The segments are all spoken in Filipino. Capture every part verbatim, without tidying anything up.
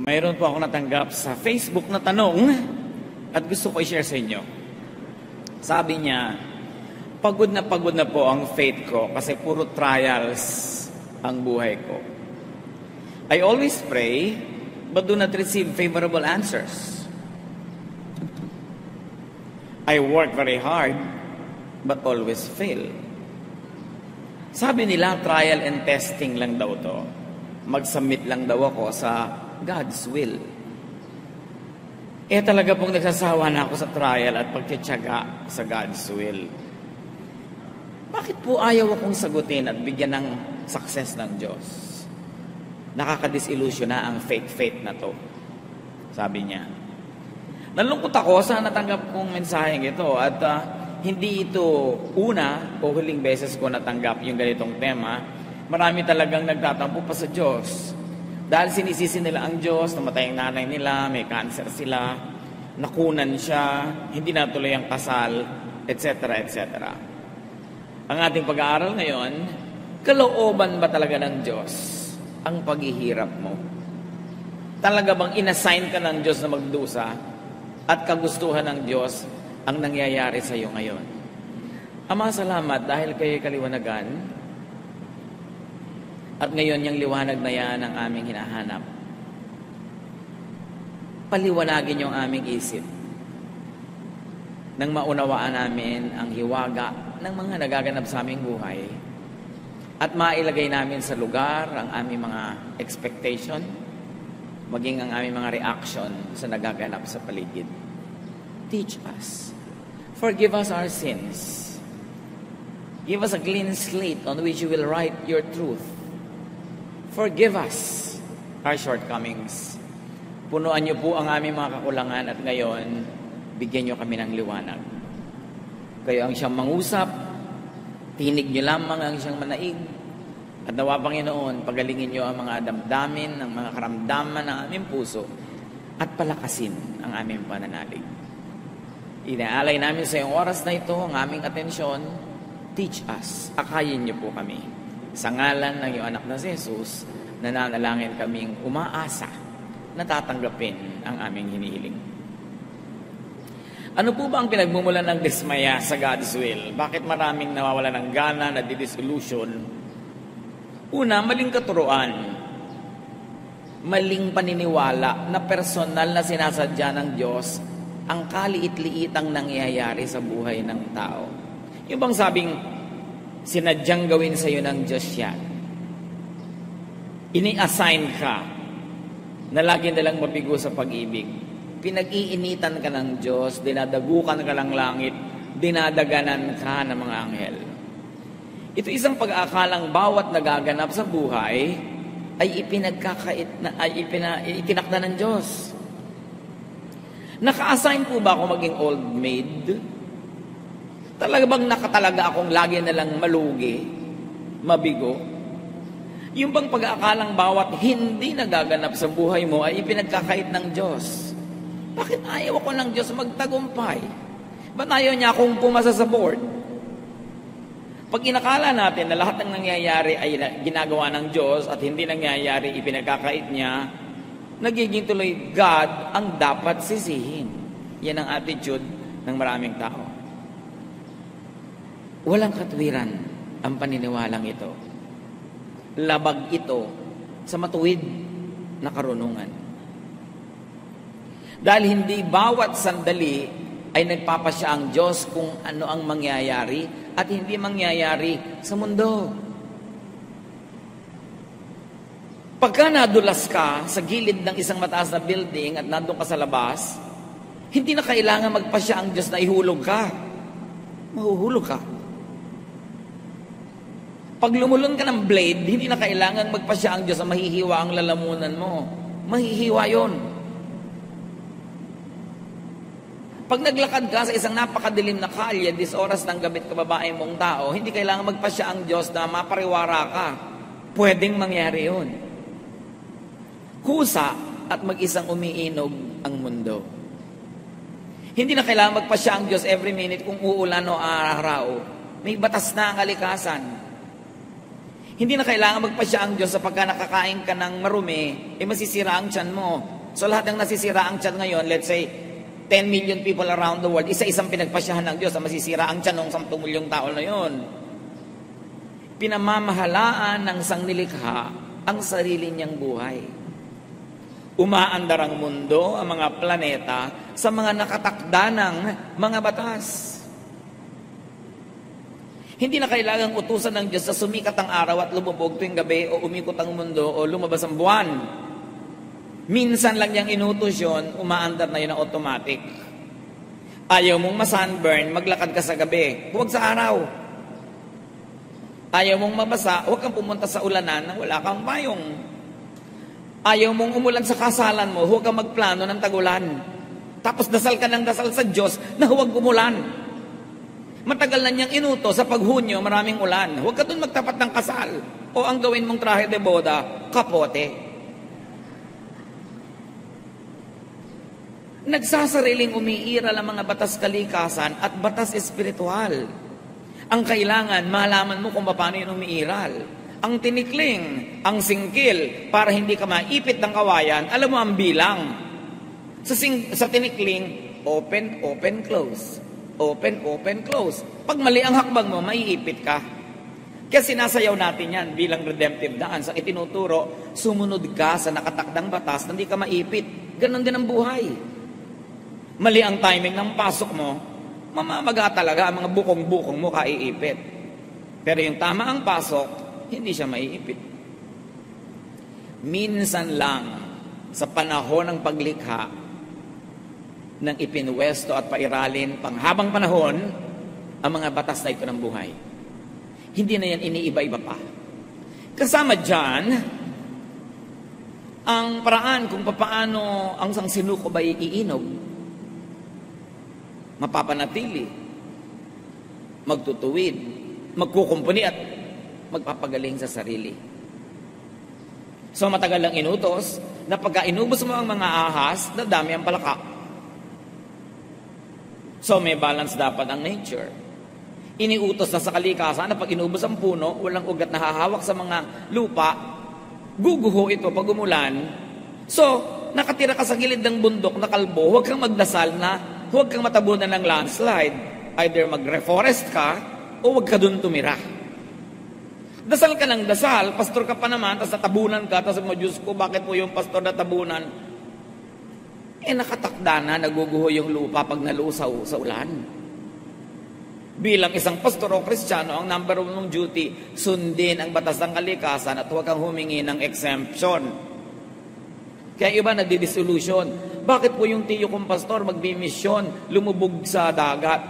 Mayroon po ako natanggap sa Facebook na tanong at gusto ko i-share sa inyo. Sabi niya, pagod na pagod na po ang faith ko kasi puro trials ang buhay ko. I always pray but do not receive favorable answers. I work very hard but always fail. Sabi nila, trial and testing lang daw to. Mag-submit lang daw ako sa God's will. Eh talaga pong nagsasawa na ako sa trial at pagtitiyaga sa God's will. Bakit po ayaw akong sagutin at bigyan ng success ng Diyos? Nakakadisillusion na ang faith-faith na to. Sabi niya. Nalungkot ako sa natanggap kong mensaheng ito at uh, hindi ito una o huling beses ko natanggap yung ganitong tema. Marami talagang nagtatampo pa sa Diyos. Dahil sinisisi nila ang Diyos, namatay ang nanay nila, may cancer sila, nakunan siya, hindi natuloy ang kasal, et cetera, et cetera. Ang ating pag-aaral ngayon, kalooban ba talaga ng Diyos ang paghihirap mo? Talaga bang inassign ka ng Diyos na magdusa at kagustuhan ng Diyos ang nangyayari sa iyo ngayon? Ama, salamat dahil kayo kaliwanagan. At ngayon, yung liwanag na yan ang aming hinahanap. Paliwanagin yung aming isip nang maunawaan namin ang hiwaga ng mga nagaganap sa aming buhay at mailagay namin sa lugar ang aming mga expectation maging ang aming mga reaction sa nagaganap sa paligid. Teach us. Forgive us our sins. Give us a clean slate on which you will write your truth. Forgive us our shortcomings. Punuan niyo po ang aming mga kakulangan at ngayon, bigyan niyo kami ng liwanag. Kayo ang siyang mangusap, tinig niyo lamang ang siyang manaig, at nawa Panginoon, pagalingin niyo ang mga damdamin, ang mga karamdaman ng aming puso, at palakasin ang aming pananalig. Inaalay namin sa iyong oras na ito, ang aming atensyon, teach us, akayin niyo po kami. Sa ngalan ng iyong anak na si Jesus, nananalangin kaming umaasa na tatanggapin ang aming hinihiling. Ano po ba ang pinagmumulan ng dismaya sa God's will? Bakit maraming nawawala ng gana na disillusion? Una, maling katuruan. Maling paniniwala na personal na sinasadya ng Diyos ang kaliit-liitang nangyayari sa buhay ng tao. Yung bang sabing, sinadyang gawin sa iyo ng Diyos yan. Ini-assign ka na lagi nalang mabigo sa pag-ibig. Pinag-iinitan ka ng Diyos, dinadagukan ka ng langit, dinadaganan ka ng mga anghel. Ito isang pag-aakalang bawat nagaganap sa buhay ay ipinagkakait na, ay ipina, itinakda ng Diyos. Naka-assign po ba ako maging old maid? Talaga bang nakatalaga akong lagi nalang malugi, mabigo? Yung bang pag-aakalang bawat hindi nagaganap sa buhay mo ay ipinagkakait ng Diyos? Bakit ayaw ako ng Diyos magtagumpay? Ba't ayaw niya akong pumasa sa board? Pag inakala natin na lahat ng nangyayari ay ginagawa ng Diyos at hindi nangyayari ipinagkakait niya, nagiging tuloy God ang dapat sisihin. Yan ang attitude ng maraming tao. Walang katwiran ang paniniwalang ito. Labag ito sa matuwid na karunungan. Dahil hindi bawat sandali ay nagpapasya ang Diyos kung ano ang mangyayari at hindi mangyayari sa mundo. Pagka nadulas ka sa gilid ng isang mataas na building at nandun ka sa labas, hindi na kailangan magpasya ang Diyos na ihulog ka. Mahuhulog ka. Pag lumulon ka ng blade, hindi na kailangan magpasya ang Diyos na mahihiwa ang lalamunan mo. Mahihiwa yon. Pag naglakad ka sa isang napakadilim na kalye, dis oras ng gabi ka babae mong tao, hindi kailangan magpasya ang Diyos na mapariwara ka. Pwedeng mangyari yon. Kusa at mag-isang umiinog ang mundo. Hindi na kailangan magpasya ang Diyos every minute kung uulan o araw. May batas na ang kalikasan. Hindi na kailangan magpasya ang Diyos sapagka nakakain ka ng marumi, eh masisira ang tiyan mo. So lahat ng nasisira ang tiyan ngayon, let's say, ten million people around the world, isa-isang pinagpasyahan ng Diyos na masisira ang tiyan ng sampung milyong tao na yon. Pinamamahalaan ng sanglilikha ang sarili niyang buhay. Umaandar ang mundo, ang mga planeta, sa mga nakatakda ng mga batas. Hindi na kailangang utusan ng Diyos sa sumikat ang araw at lumubog tuwing gabi o umikot ang mundo o lumabas ang buwan. Minsan lang niyang inutos yun, umaandar na yun ang automatic. Ayaw mong masunburn, maglakad ka sa gabi, huwag sa araw. Ayaw mong mabasa, huwag kang pumunta sa ulanan nang wala kang payong. Ayaw mong umulan sa kasalan mo, huwag kang magplano ng tagulan. Tapos dasal ka ng dasal sa Diyos na huwag umulan. Matagal na niyang inuto sa paghunyo, maraming ulan. Huwag ka doon magtapat ng kasal. O ang gawin mong trahe de boda, kapote. Nagsasariling umiiral ang mga batas kalikasan at batas espiritual. Ang kailangan, malaman mo kung paano yun umiiral. Ang tinikling, ang singkil, para hindi ka maipit ng kawayan, alam mo ang bilang. Sa, sing- sa tinikling, open, open, close. Open, open, close. Pag mali ang hakbang mo, maiipit ka. Kaya sinasayaw natin yan bilang redemptive daan. Sa itinuturo, sumunod ka sa nakatakdang batas na hindi ka maipit. Ganon din ang buhay. Mali ang timing ng pasok mo, mamamaga talaga ang mga bukong-bukong mo kaiipit. Pero yung tama ang pasok, hindi siya maiipit. Minsan lang, sa panahon ng paglikha, nang ipinwesto at pairalin panghabang panahon ang mga batas na ito ng buhay. Hindi na yan iniiba-iba pa. Kasama dyan, ang paraan kung paano ang sangsinukob ay iinog, mapapanatili, magtutuwid, magkukumpuni at magpapagaling sa sarili. So matagal lang inutos na pagka inubos mo ang mga ahas, dadami ang palaka. So may balance dapat ang nature. Iniutos na sa kalikasan na pag inubos ang puno, walang ugat na hahawak sa mga lupa, guguho ito pag umulan. So, nakatira ka sa gilid ng bundok na kalbo, huwag kang magdasal na huwag kang matabunan ng landslide. Either mag-reforest ka o huwag ka dun tumira. Dasal ka ng dasal, pastor ka pa naman, tapos natabunan ka, tapos mo, Diyos ko, bakit po yung pastor natabunan? Eh nakatakda na naguguho yung lupa pag nalusaw sa ulan. Bilang isang pastor o kristyano, ang number one mong duty, sundin ang batas ng kalikasan at huwag kang humingi ng exemption. Kaya iba nagdi-disillusion. Bakit po yung tiyo kong pastor magbimisyon, lumubog sa dagat?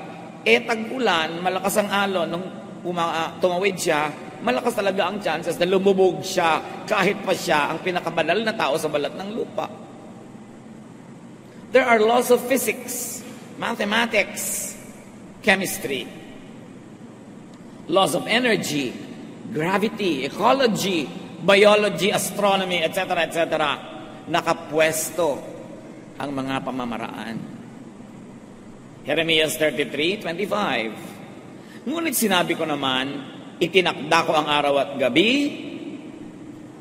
Eh tag-ulan, malakas ang alon, nung uma- tumawid siya, malakas talaga ang chances na lumubog siya kahit pa siya ang pinakabanal na tao sa balat ng lupa. There are laws of physics, mathematics, chemistry, laws of energy, gravity, ecology, biology, astronomy, et cetera, et cetera. Nakapwesto ang mga pamamaraan. Jeremiah thirty-three twenty-five. Ngunit sinabi ko naman, itinakda ko ang araw at gabi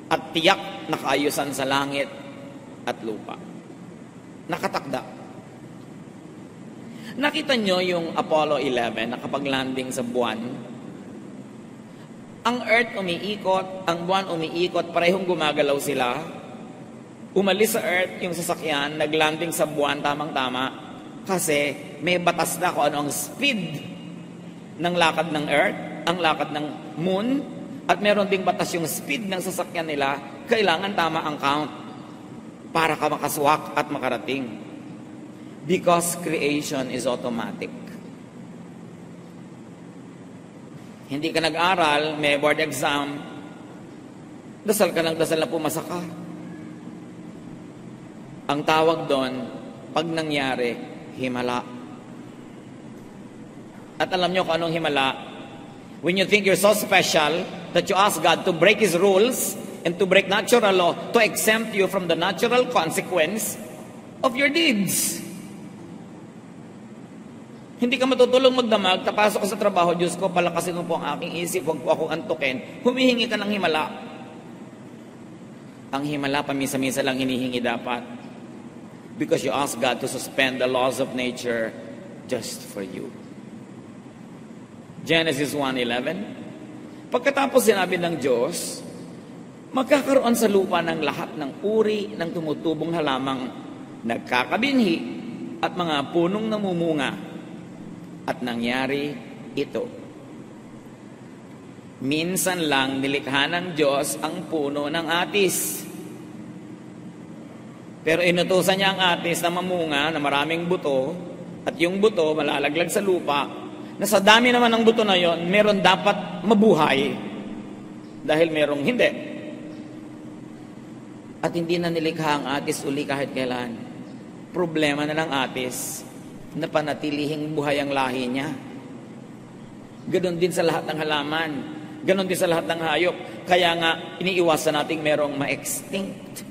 at tiyak na kaayusan sa langit at lupa. Nakatakda. Nakita nyo yung Apollo eleven nakapag-landing sa buwan. Ang Earth umiikot, ang buwan umiikot, parehong gumagalaw sila. Umalis sa Earth yung sasakyan, naglanding sa buwan tamang-tama kasi may batas na kung ano ang speed ng lakad ng Earth, ang lakad ng Moon, at meron ding batas yung speed ng sasakyan nila, kailangan tama ang count para ka makaswak at makarating. Because creation is automatic. Hindi ka nag-aral, may board exam, dasal ka ng dasal na pumasa ka. Ang tawag doon, pag nangyari, himala. At alam nyo kung anong himala? When you think you're so special that you ask God to break His rules, and to break natural law, to exempt you from the natural consequence of your deeds. Hindi ka matutulog magdamag, tapasok ka sa trabaho, Diyos ko, palakasin mo po ang aking isip, huwag po akong antukin. Humihingi ka ng himala. Ang himala, pamisa-misa lang hinihingi dapat. Because you ask God to suspend the laws of nature just for you. Genesis one eleven. Pagkatapos sinabi ng Diyos, magkakaroon sa lupa ng lahat ng uri ng tumutubong halamang nagkakabinhi at mga punong namumunga. At nangyari ito. Minsan lang nilikha ng Diyos ang puno ng atis. Pero inutusan niya ang atis na mamunga na maraming buto at yung buto malalaglag sa lupa na sa dami naman ng buto na yon, meron dapat mabuhay dahil merong hindi. At hindi na nilikha ang atis uli kahit kailan. Problema na ng atis na panatilihing buhay ang lahi niya. Ganon din sa lahat ng halaman. Ganon din sa lahat ng hayop. Kaya nga, iniiwasan nating merong ma-extinct.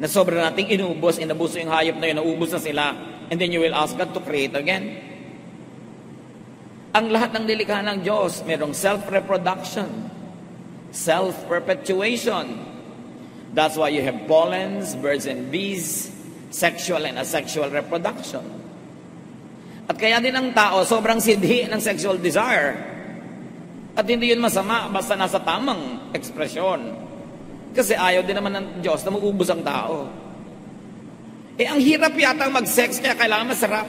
Na sobra nating inubos, inabuso yung hayop na yun, naubos na sila. And then you will ask God to create again. Ang lahat ng nilikha ng Diyos, merong self-reproduction, self-perpetuation. That's why you have pollens, birds and bees, sexual and asexual reproduction. At kaya din ang tao, sobrang sidhi ng sexual desire. At hindi yun masama, basta nasa tamang ekspresyon. Kasi ayaw din naman ng Diyos na maubos ang tao. Eh, ang hirap yata mag-sex, kaya kailangan masarap.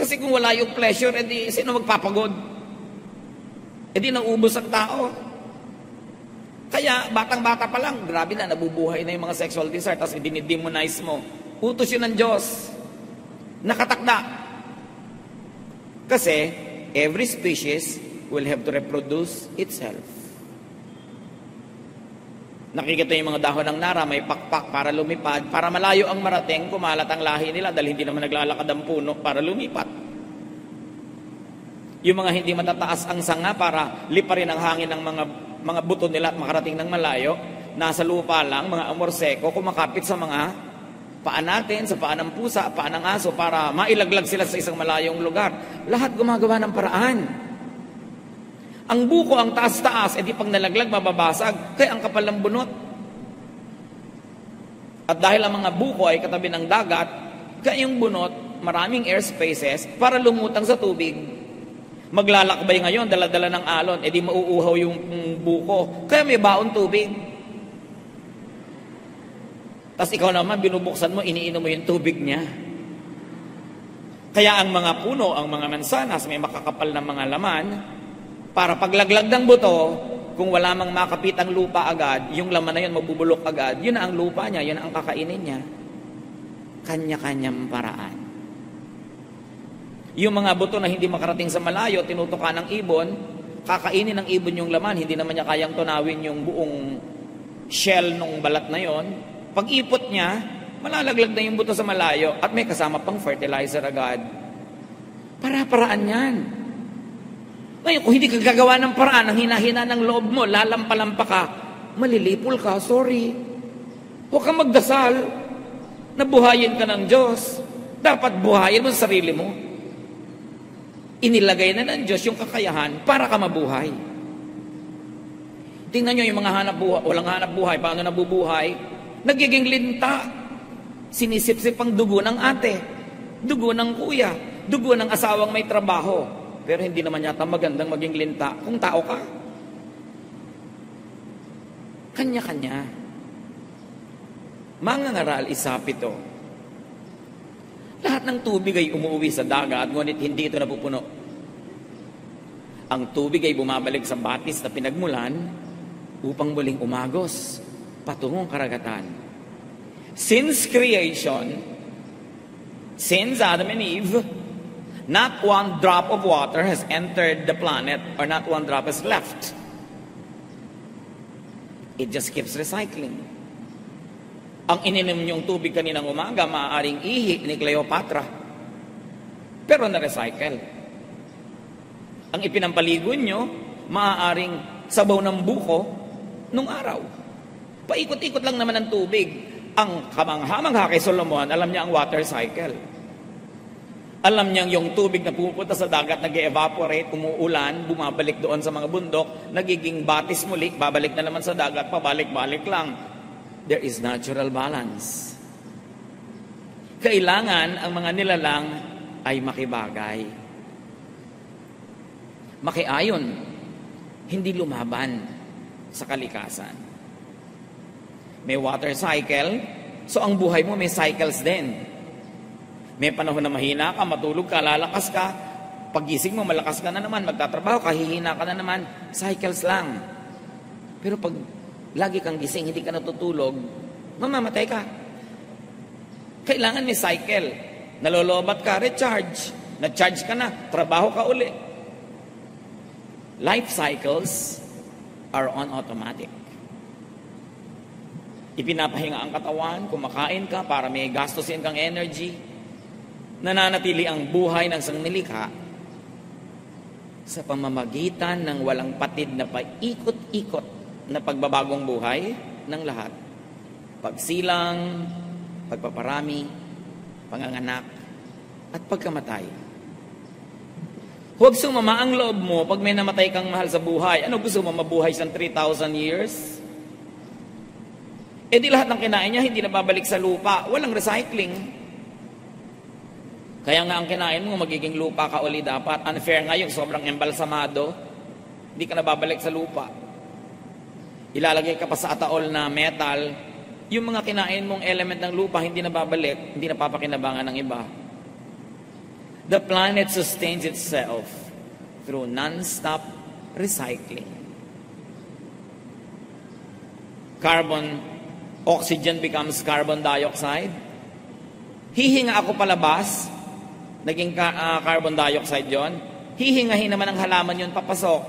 Kasi kung wala yung pleasure, edi sino magpapagod? Edi naubos ang tao. Kaya, batang-bata pa lang, grabe na, nabubuhay na yung mga sexual desire, tapos i-demonize mo. Utos yun ng Diyos. Nakatakda. Kasi, every species will have to reproduce itself. Nakikita yung mga dahon ng nara, may pakpak para lumipad, para malayo ang marating, kumalat ang lahi nila, dahil hindi naman naglalakad ang puno para lumipat. Yung mga hindi matataas ang sanga para liparin ang hangin ng mga mga buto nila at makarating ng malayo, nasa lupa lang, mga amorseko, kumakapit sa mga paan natin, sa paan ng pusa, paan ng aso, para mailaglag sila sa isang malayong lugar. Lahat gumagawa ng paraan. Ang buko, ang taas-taas, edi pag nalaglag, mababasag, kaya ang kapal ng bunot. At dahil ang mga buko ay katabi ng dagat, kaya yung bunot, maraming air spaces para lumutang sa tubig. Maglalakbay ngayon, dala-dala ng alon, edi mauuhaw yung buko. Kaya may baon tubig. Tapos ikaw naman, binubuksan mo, iniinom mo yung tubig niya. Kaya ang mga puno, ang mga mansanas, may makakapal na mga laman, para paglaglag ng buto, kung wala mang makapit ang lupa agad, yung laman na yun, mabubulok agad, yun na ang lupa niya, yun ang kakainin niya. Kanya-kanyang paraan. Yung mga buto na hindi makarating sa malayo, tinutukan ng ibon, kakainin ng ibon yung laman, hindi naman niya kayang tunawin yung buong shell ng balat na yon. Pag ipot niya, malalaglag na yung buto sa malayo at may kasama pang fertilizer agad. Para-paraan yan. Ngayon, kung hindi ka gagawa ng paraan, ang hinahina ng loob mo, lalampalampa ka, malilipol ka, sorry. Huwag kang magdasal. Nabuhayin ka ng Diyos. Dapat buhayin mo sa sarili mo. Inilagay na ng Diyos yung kakayahan para ka mabuhay. Tingnan nyo yung mga hanap buhay, walang hanap buhay, paano nabubuhay? Nagiging linta. Sinisip-sip ang dugo ng ate, dugo ng kuya, dugo ng asawang may trabaho. Pero hindi naman yata magandang maging linta kung tao ka. Kanya-kanya. Mangangaral, isapito. Lahat ng tubig ay umuwi sa dagat, ngunit hindi ito napupuno. Ang tubig ay bumabalik sa batis na pinagmulan upang muling umagos patungong karagatan. Since creation, since Adam and Eve, not one drop of water has entered the planet or not one drop has left. It just keeps recycling. Ang ininom niyong tubig kaninang umaga, maaaring ihi ni Cleopatra. Pero na-recycle. Ang ipinampaligo niyo, maaaring sabaw ng buko nung araw. Paikot-ikot lang naman ang tubig. Ang kamanghamang haki Solomon, alam niya ang water cycle. Alam niyang yung tubig na pupunta sa dagat, nag-evaporate, umuulan, bumabalik doon sa mga bundok, nagiging batis muli, babalik na naman sa dagat, pabalik-balik lang. There is natural balance. Kailangan ang mga nilalang ay makibagay. Makiayon, hindi lumaban sa kalikasan. May water cycle, so ang buhay mo may cycles din. May panahon na mahina ka, matulog ka, lalakas ka, pagising mo, malakas ka na naman, magtatrabaho ka, hihina ka na naman, cycles lang. Pero pag lagi kang gising, hindi ka natutulog, mamamatay ka. Kailangan may cycle. Nalolobat ka, recharge. Na-charge ka na, trabaho ka uli. Life cycles are on automatic. Ipinapahinga ang katawan, kumakain ka para may gastusin kang energy. Nananatili ang buhay ng sangnilikha sa pamamagitan ng walang patid na paikot-ikot na pagbabagong buhay ng lahat. Pagsilang, pagpaparami, panganganak, at pagkamatay. Huwag sumama ang loob mo pag may namatay kang mahal sa buhay. Ano gusto mo, mabuhay siyang three thousand years? E di lahat ng kinain niya hindi nababalik sa lupa. Walang recycling. Kaya nga ang kinain mo, magiging lupa ka uli dapat. Unfair nga yung sobrang embalsamado. Hindi ka nababalik sa lupa. Ilalagay ka pa sa ataol na metal. Yung mga kinain mong element ng lupa, hindi nababalik, hindi napapakinabangan ng iba. The planet sustains itself through non-stop recycling. Carbon, oxygen becomes carbon dioxide. Hihinga ako palabas, naging ka, uh, carbon dioxide yon. Hihingahin naman ang halaman yon papasok.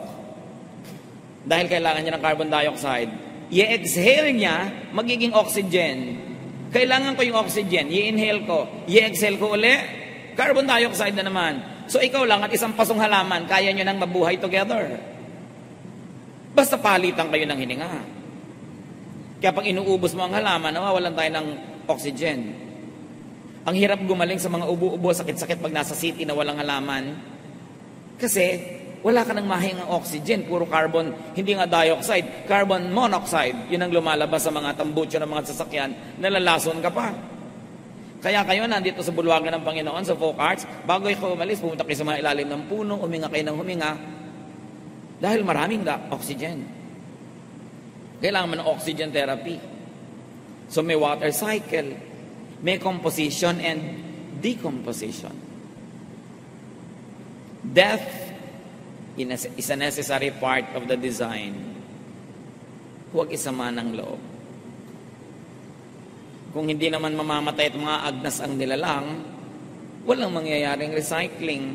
Dahil kailangan niya ng carbon dioxide. I-exhale niya, magiging oxygen. Kailangan ko yung oxygen, i-inhale ko. I-exhale ko uli, carbon dioxide na naman. So ikaw lang at isang pasong halaman, kaya niyo nang mabuhay together. Basta palitan kayo ng hininga. Kaya pag inuubos mo ang halaman, nawawalan tayo ng oxygen. Ang hirap gumaling sa mga ubo-ubo, sakit-sakit pag nasa city na walang halaman. Kasi wala ka nang mahingang oxygen, puro carbon, hindi nga dioxide, carbon monoxide. Yun ang lumalabas sa mga tambutso ng mga sasakyan, nalalason ka pa. Kaya kayo nandito sa bulwagan ng Panginoon, sa folk arts, bago ikaw umalis, pumunta kayo sa mga ilalim ng puno, huminga kayo ng huminga. Dahil maraming da, oxygen. Kailangan mo ng oxygen therapy. So may water cycle. May composition and decomposition. Death is a necessary part of the design. Huwag isama ng loob. Kung hindi naman mamamatay at mga agnas ang nilalang, walang mangyayaring recycling.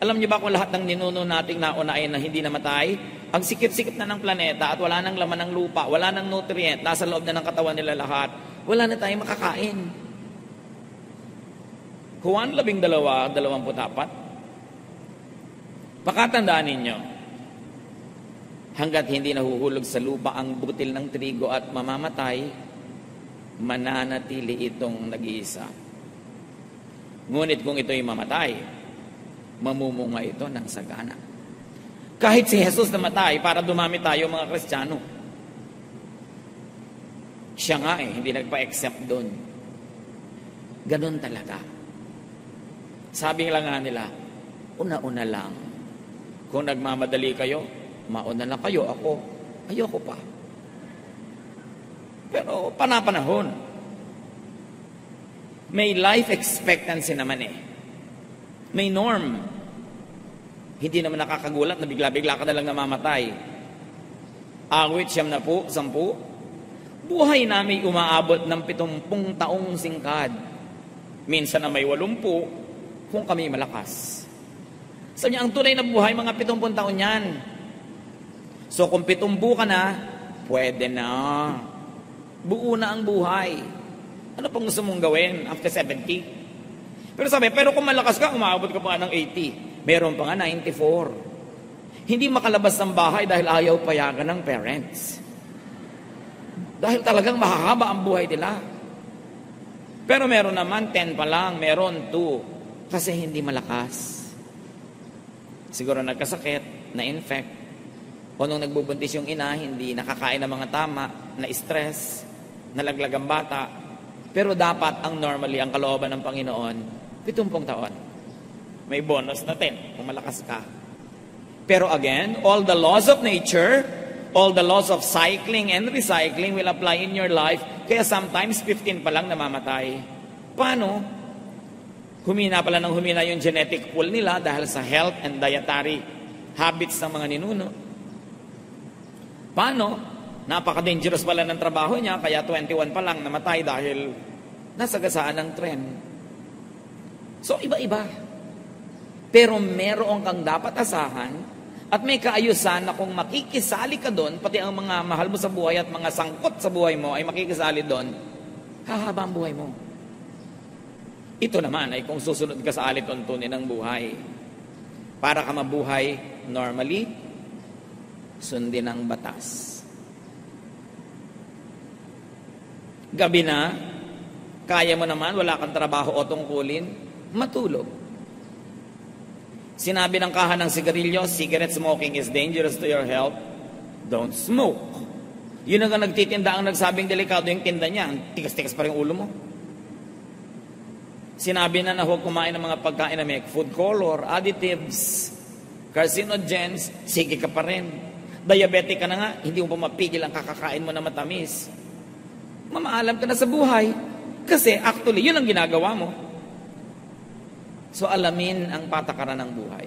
Alam niyo ba kung lahat ng ninuno nating naunain na hindi namatay, ang sikip-sikip na ng planeta at wala nang laman ng lupa, wala nang nutrient, nasa loob na ng katawan nila lahat, wala na tayong makakain. Juan labing dalawa, dalawang putapat. Pakatandaan ninyo, hanggat hindi nahuhulog sa lupa ang butil ng trigo at mamamatay, mananatili itong nag-iisa. Ngunit kung ito'y mamatay, mamumunga ito ng sagana. Kahit si Jesus namatay, para dumami tayo mga Kristiyano. Siya nga eh, hindi nagpa-accept doon. Ganun talaga. Sabi lang nga nila, una-una lang. Kung nagmamadali kayo, mauna lang kayo. Ako, ayoko pa. Pero panapanahon. May life expectancy naman eh. May norm. Hindi naman nakakagulat na bigla-bigla ka na lang namamatay. Awit siyam na po, sampu. Buhay namin umaabot ng pitumpung taong singkad. Minsan na may walumpu. Kung kami malakas. Sabi niya, ang tunay na buhay, mga pitong taon yan. So kung pitumbu ka na, pwede na. Buo na ang buhay. Ano pang gusto mong gawin after seventy? Pero sabi, pero kung malakas ka, umaabot ka pa ng eighty. Meron pa nga ninety-four. Hindi makalabas ng bahay dahil ayaw payagan ng parents. Dahil talagang mahahaba ang buhay nila. Pero meron naman ten pa lang, meron two. kasi hindi malakas. Siguro nagkasakit, na-infect, o nung nagbubuntis yung ina, hindi nakakain ng mga tama, na-stress, nalaglag ang bata. Pero dapat ang normally, ang kalooban ng Panginoon, pitong taon. May bonus na ten kung malakas ka. Pero again, all the laws of nature, all the laws of cycling and recycling will apply in your life. Kaya sometimes fifteen pa lang namamatay. Paano? Humina pala ng humina yung genetic pool nila dahil sa health and dietary habits ng mga ninuno. Paano? Napaka-dangerous pala ng trabaho niya, kaya twenty-one pa lang namatay dahil nasagasaan ng trend. So, iba-iba. Pero meron kang dapat asahan at may kaayusan na kung makikisali ka doon, pati ang mga mahal mo sa buhay at mga sangkot sa buhay mo ay makikisali doon, hahaba ang buhay mo. Ito naman ay kung susunod ka sa alituntunin ng buhay. Para ka mabuhay normally, sundin ang batas. Gabi na, kaya mo naman, wala kang trabaho o tungkulin, matulog. Sinabi ng kahan ng sigarilyo, cigarette smoking is dangerous to your health. Don't smoke. Yun ang nagtitinda, ang nagsabing delikado yung tinda niya. Tigas-tigas pa rin ulo mo. Sinabi na na huwag kumain ng mga pagkain na may food color, additives, carcinogens, sige ka pa rin. Diabetic ka na nga, hindi mo pa mapigil ang kakakain mo na matamis. Mamaalam ka na sa buhay, kasi actually yun ang ginagawa mo. So alamin ang patakaran ng buhay.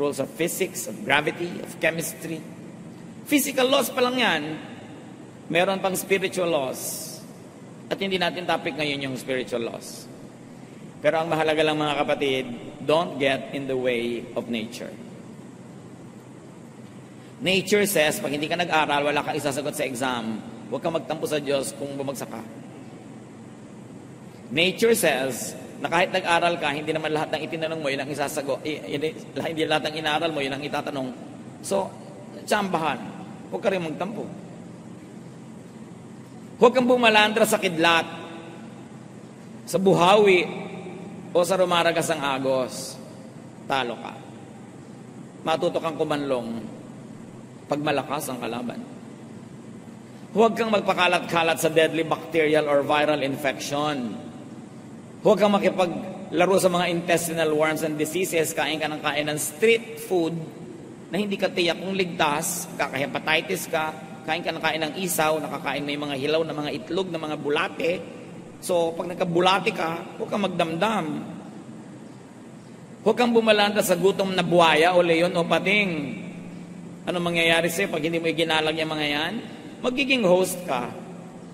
Rules of physics, of gravity, of chemistry. Physical laws pa lang yan, meron pang spiritual laws. At hindi natin topic ngayon yung spiritual laws. Pero ang mahalaga lang mga kapatid, don't get in the way of nature. Nature says, pag hindi ka nag-aral, wala kang isasagot sa exam, huwag kang magtampo sa Diyos kung bumagsak ka. Nature says, na kahit nag-aral ka, hindi naman lahat ng itinanong mo, yun ang isasagot, hindi lahat ng inaral mo, yun ang itatanong. So, tsambahan, huwag ka rin magtampo. Huwag kang bumalandra sa kidlat, sa buhawi, o sa rumaragas ng agos. Talo ka. Matuto kang kumanlong pag malakas ang kalaban. Huwag kang magpakalat-kalat sa deadly bacterial or viral infection. Huwag kang makipaglaro sa mga intestinal worms and diseases. Kain ka ng kain ng street food na hindi ka tiyak kung ligtas, kakahepatitis ka, kain ka ng kain ng isaw, nakakain na yung mga hilaw na mga itlog, na mga bulate. So, pag nagkabulate ka, huwag kang magdamdam. Huwag kang bumalanda sa gutom na buhaya o leon o pating. Anong mangyayari sa'yo pag hindi mo iginalag yung mga yan? Magiging host ka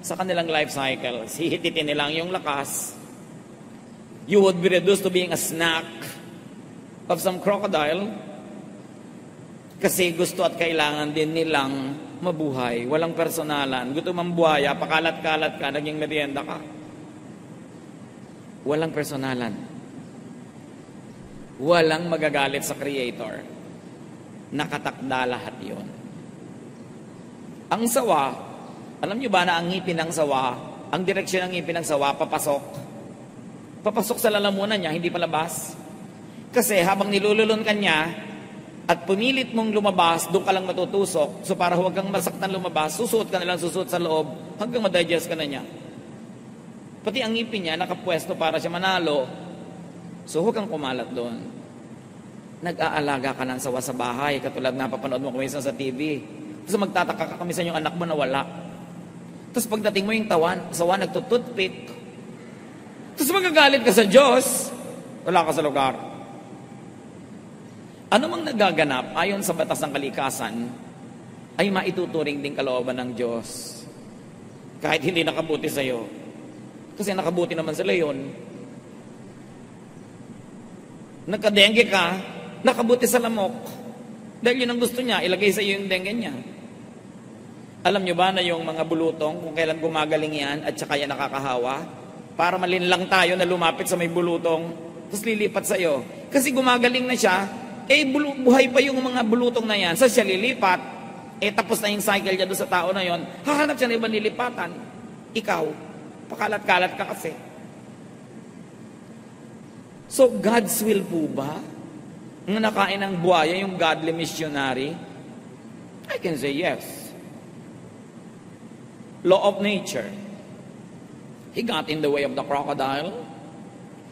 sa kanilang life cycle. Hihititin nilang yung lakas. You would be reduced to being a snack of some crocodile kasi gusto at kailangan din nilang mabuhay, walang personalan, gutom ang buhaya, pakalat-kalat ka, naging merienda ka. Walang personalan. Walang magagalit sa Creator. Nakatakda lahat yun. Ang sawa, alam nyo ba na ang ngipin ng sawa, ang direksyon ng ngipin ng sawa, papasok. Papasok sa lalamunan niya, hindi palabas. Kasi habang nilululun ka niya, at punilit mong lumabas, doon ka lang matutusok. So para huwag kang masaktan lumabas, susuot ka na lang, susuot sa loob, hanggang madigest ka na niya. Pati ang ngipin niya, nakapwesto para siya manalo. So huwag kang kumalat doon. Nag-aalaga ka ng sawa sa bahay, katulad na papanood mo kumisan sa T V. Tapos magtataka ka kumisan yung anak mo na wala. Tapos pagdating mo yung tawan, sawa nagtututpik. Tapos magagalit ka sa Diyos, wala ka sa lugar. Ano mang nagaganap ayon sa batas ng kalikasan ay maituturing ding kalooban ng Diyos. Kahit hindi nakabuti sa iyo. Kasi nakabuti naman sila yun. Nagka-dengue ka, nakabuti sa lamok. Dahil yun ang gusto niya, ilagay sa iyo yung dengue niya. Alam nyo ba na yung mga bulutong, kung kailan gumagaling yan at saka yan nakakahawa, para malinlang tayo na lumapit sa may bulutong, tapos lilipat sa iyo. Kasi gumagaling na siya, eh buhay pa yung mga bulutong na yan, sa siya lilipat, eh tapos na yung cycle niya doon sa tao na yon, hahanap siya na ibang lilipatan. Ikaw, pakalat-kalat ka kasi. So, God's will po ba? Nung nakain ng buhaya, yung godly missionary? I can say yes. Law of nature. He got in the way of the crocodile.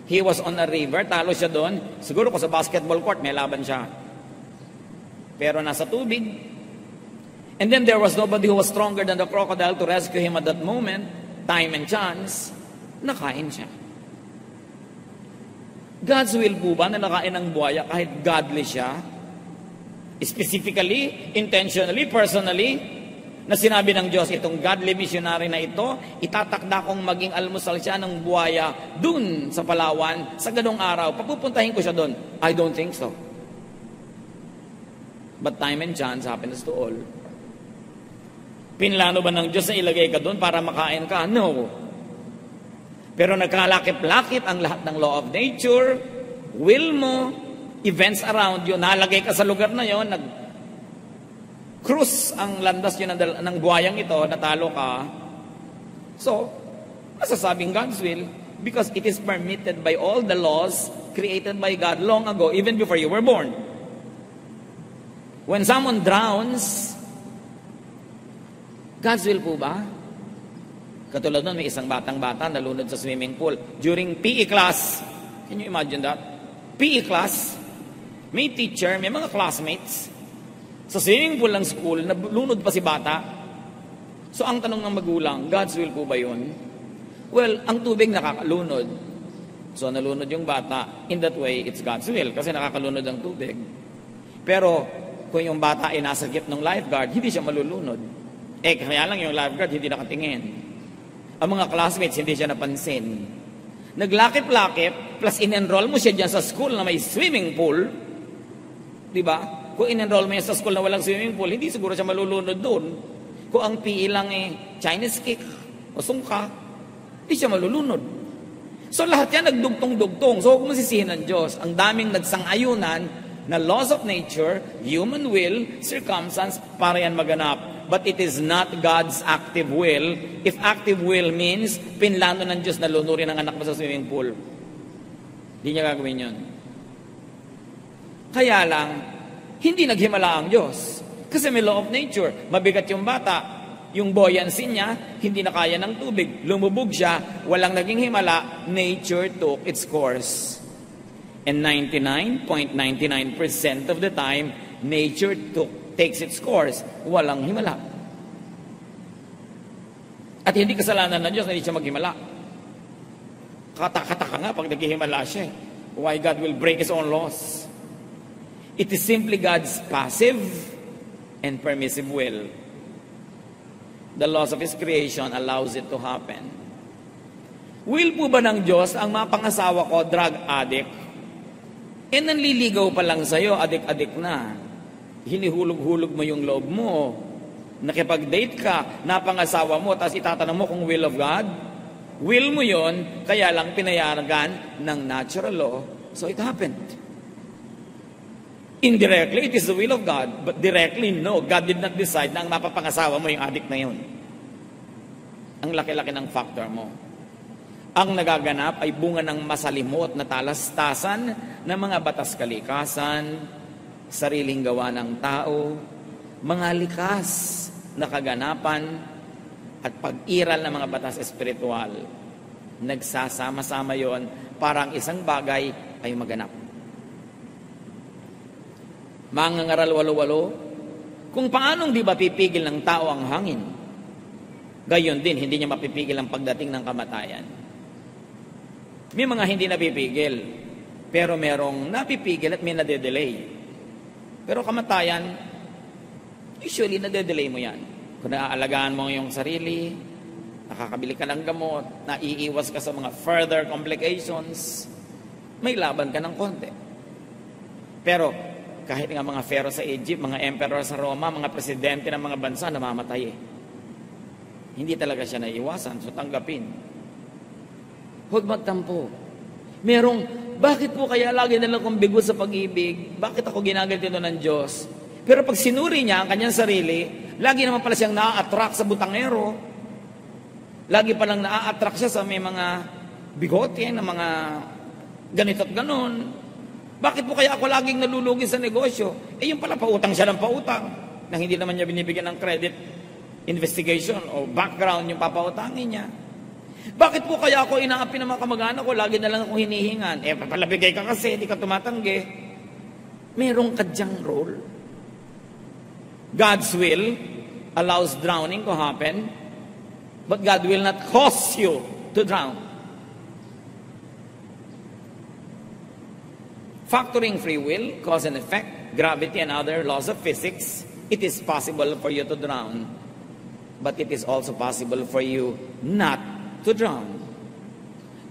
He was on a river, talo siya doon. Siguro ko sa basketball court, may laban siya. Pero nasa tubig. And then there was nobody who was stronger than the crocodile to rescue him at that moment. Time and chance, nakain siya. God's will po ba na nakain ng buhaya kahit godly siya? Specifically, intentionally, personally, na sinabi ng Diyos, itong godly missionary na ito, itatakda kong maging almusal siya ng buhaya dun sa Palawan, sa ganong araw, papupuntahin ko siya dun. I don't think so. But time and chance happens to all. Pinlano ba ng Diyos na ilagay ka dun para makain ka? No. Pero nagkalakip-lakip ang lahat ng law of nature, will mo, events around you, nalagay ka sa lugar na yon, nag-cruise ang landas yun ng, ng buhayang ito, natalo ka. So, masasabing God's will because it is permitted by all the laws created by God long ago, even before you were born. When someone drowns, God's will po ba? Katulad nun, may isang batang-bata nalunod sa swimming pool. During P E class, can you imagine that? P E class, may teacher, may mga classmates. Sa swimming pool ng school, nalunod pa si bata. So ang tanong ng magulang, God's will po ba yun? Well, ang tubig nakakalunod. So nalunod yung bata. In that way, it's God's will kasi nakakalunod ang tubig. Pero kung yung bata ay nasa gitna ng lifeguard, hindi siya malulunod. Eh, kaya lang yung lifeguard hindi nakatingin. Ang mga classmates, hindi siya napansin. Naglakip-lakip, plus in-enroll mo siya dyan sa school na may swimming pool. Diba? Kung in-enroll mo siya sa school na walang swimming pool, hindi siguro siya malulunod doon. Kung ang P E lang eh, Chinese kick o sungka, hindi siya malulunod. So lahat yan nagdugtong-dugtong. So huwag mo sisihin ng Diyos. Ang daming nagsang-ayunan na laws of nature, human will, circumstance, para yan maganap. But it is not God's active will. If active will means, pinlano ng Diyos na lunurin ang anak mo sa swimming pool. Hindi niya gagawin yun. Kaya lang, hindi naghimala ang Diyos. Kasi may law of nature. Mabigat yung bata. Yung buoyancy niya, hindi na kaya ng tubig. Lumubog siya. Walang naging himala. Nature took its course. And ninety-nine point nine nine percent of the time, nature took takes its course, walang himala. At hindi kasalanan ng Diyos na hindi siya maghimala. Katakataka nga pag naghihimala siya. Why God will break His own laws? It is simply God's passive and permissive will. The laws of His creation allows it to happen. Will po ba ng Diyos ang mapangasawa ko, drug addict? E nanliligaw pa lang sa'yo, addict-addict na. Hinihulog-hulog mo yung loob mo, nakipag-date ka, napangasawa mo, tapos itatanong mo kung will of God? Will mo yon, kaya lang pinayagan ng natural law, so it happened. Indirectly, it is the will of God, but directly, no. God did not decide na ang mapapangasawa mo yung addict na yun. Ang laki-laki ng factor mo. Ang nagaganap ay bunga ng masalimot na talastasan ng mga batas kalikasan, sariling gawa ng tao, mga likas na kaganapan, at pag-iral ng mga batas espiritual. Nagsasama-sama yon para ang isang bagay ay maganap. Mangangaral walo-walo, kung paanong di ba pipigil ng tao ang hangin, gayon din, hindi niya mapipigil ang pagdating ng kamatayan. May mga hindi napipigil, pero merong napipigil at may nade-delay. Pero kamatayan, usually nade-delay mo yan. Kung naaalagaan mo yung sarili, nakakabili ka ng gamot, naiiwas ka sa mga further complications, may laban ka ng konti. Pero kahit nga mga pharaoh sa Egypt, mga emperor sa Roma, mga presidente ng mga bansa, namamatay eh. Hindi talaga siya naiiwasan, so tanggapin. Huwag magtampo. Merong bakit po kaya lagi nalang kong bigo sa pag-ibig? Bakit ako ginaganti doon ng Diyos? Pero pag sinuri niya ang kanyang sarili, lagi naman pala siyang naa-attract sa butangero. Lagi palang naa-attract siya sa may mga bigote, na mga ganito at ganon. Bakit po kaya ako laging nalulugi sa negosyo? Eh, yung pala, pautang siya ng pautang na hindi naman niya binibigyan ng credit investigation o background yung papautangin niya. Bakit po kaya ako inaapi ng mga kamag-anak ko, lagi na lang akong hinihingan? Eh, papalabigay ka kasi, di ka tumatanggi. Merong kadyang role. God's will allows drowning to happen, but God will not cause you to drown. Factoring free will, cause and effect, gravity and other laws of physics, it is possible for you to drown, but it is also possible for you not to drown.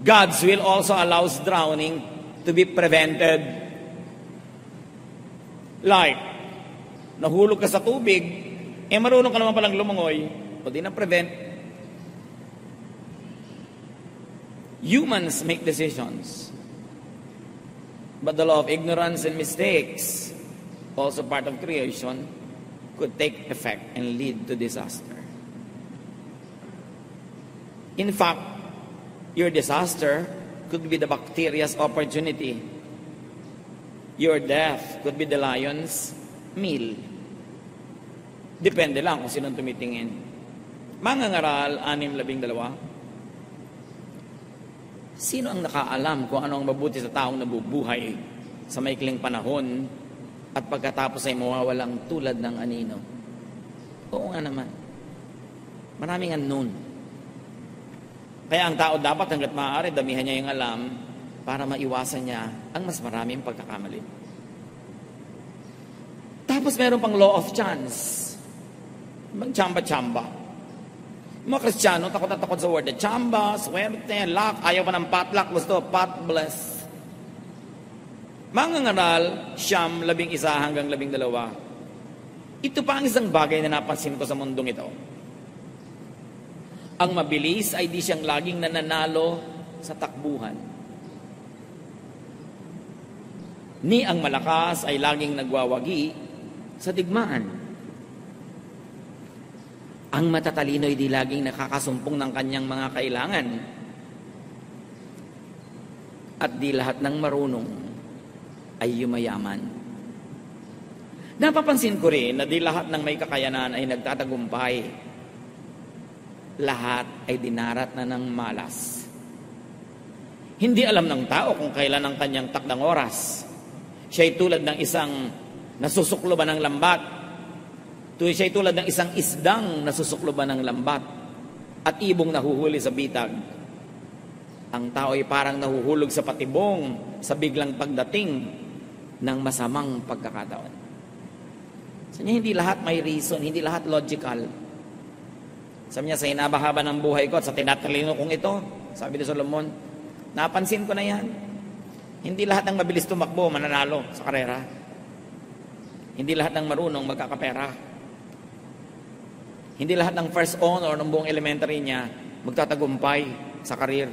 God's will also allows drowning to be prevented. Like, nahulog ka sa tubig, eh marunong ka naman palang lumangoy, o di na-prevent. Humans make decisions. But the law of ignorance and mistakes, also part of creation, could take effect and lead to disaster. In fact, your disaster could be the bacteria's opportunity. Your death could be the lion's meal. Depende lang kung sino tumitingin. Mangangaral, anim labing dalawa. Sino ang nakaalam kung ano ang mabuti sa taong nabubuhay sa maikling panahon at pagkatapos ay mawawalang tulad ng anino? Oo nga naman. Maraming unknown. Kaya ang tao dapat hanggat maaari damihan niya yung alam para maiwasan niya ang mas maraming pagkakamali. Tapos meron pang law of chance. Magtsamba-tsamba. Mga Kristiyano, takot na takot sa word. Chamba, swerte, luck, ayaw pa ng potluck, gusto, pot bless. Mangangaral, siyam, labing isa hanggang labing dalawa. Ito pa ang isang bagay na napansin ko sa mundong ito. Ang mabilis ay di siyang laging nananalo sa takbuhan. Ni ang malakas ay laging nagwawagi sa digmaan. Ang matatalino'y di laging nakakasumpong ng kanyang mga kailangan at di lahat ng marunong ay yumayaman. Napapansin ko rin na di lahat ng may kakayanan ay nagtatagumpay. Lahat ay dinarat na ng malas. Hindi alam ng tao kung kailan ang kanyang takdang oras. Siya'y tulad ng isang nasusukloban ng lambat. Siya'y tulad ng isang isdang nasusukloban ng lambat at ibong nahuhuli sa bitag. Ang tao ay parang nahuhulog sa patibong sa biglang pagdating ng masamang pagkakataon. Sa niya, hindi lahat may reason, hindi lahat logical. Sa niya, sa hinabahaba ng buhay ko at sa tinatalino kong ito, sabi ni Solomon, napansin ko na yan. Hindi lahat ng mabilis tumakbo mananalo sa karera. Hindi lahat ng marunong magkakapera. Hindi lahat ng first honor ng buong elementary niya magtatagumpay sa karir.